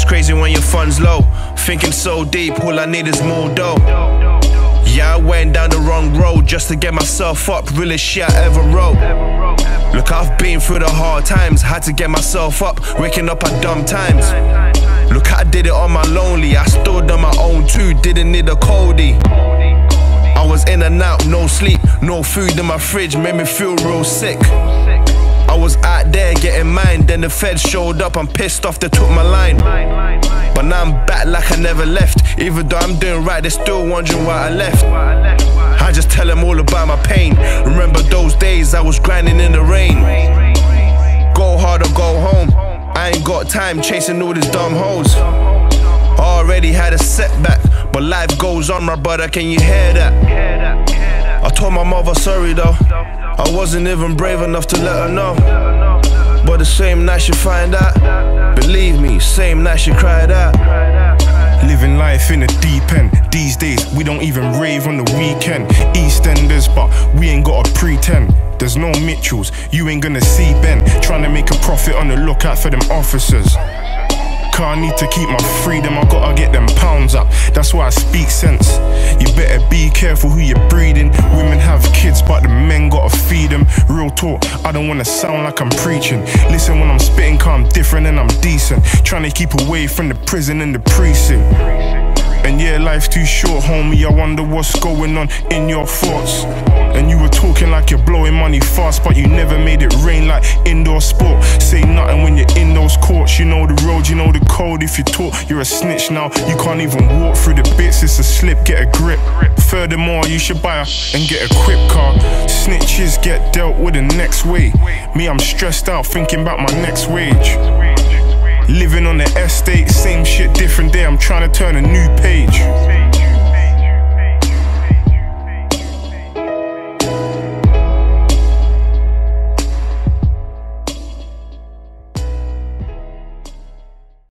It's crazy when your funds low. Thinking so deep, all I need is more dough. Yeah, I went down the wrong road just to get myself up, realest shit I ever wrote. Look, I've been through the hard times, had to get myself up, waking up at dumb times. Look, I did it on my lonely, I stood on my own too, didn't need a Cody. I was in and out, no sleep, no food in my fridge, made me feel real sick. I was out there getting mine, then the feds showed up, I'm pissed off, they took my line. But now I'm back like I never left, even though I'm doing right, they're still wondering why I left. I just tell them all about my pain. Remember those days I was grinding in the rain. Go hard or go home, I ain't got time chasing all these dumb hoes. Already had a setback, but life goes on, my brother, can you hear that? I told my mother sorry though, I wasn't even brave enough to let her know. But the same night she find out, believe me, same night she cried out. Living life in the deep end. These days, we don't even rave on the weekend. EastEnders, but we ain't gotta pretend. There's no Mitchells, you ain't gonna see Ben. Trying to make a profit on the lookout for them officers. Cause I need to keep my freedom, I gotta get them pounds up. That's why I speak sense. You better be careful who you're breeding. Women have kids, but the men gotta feed them. Real talk, I don't wanna sound like I'm preaching. Listen when I'm spitting, cause I'm different and I'm decent. Trying to keep away from the prison and the precinct. And yeah, life's too short, homie, I wonder what's going on in your thoughts. And you were talking like you're blowing money fast, but you never made it rain like indoor sport. Say nothing when you're in those courts. You know the road, you know the code. If you talk, you're a snitch now. You can't even walk through the bits, it's a slip, get a grip. Furthermore, you should buy and get a quip car. Snitches get dealt with the next way. Me, I'm stressed out thinking about my next wage. Living on the estate, same shit, different day, I'm trying to turn a new page.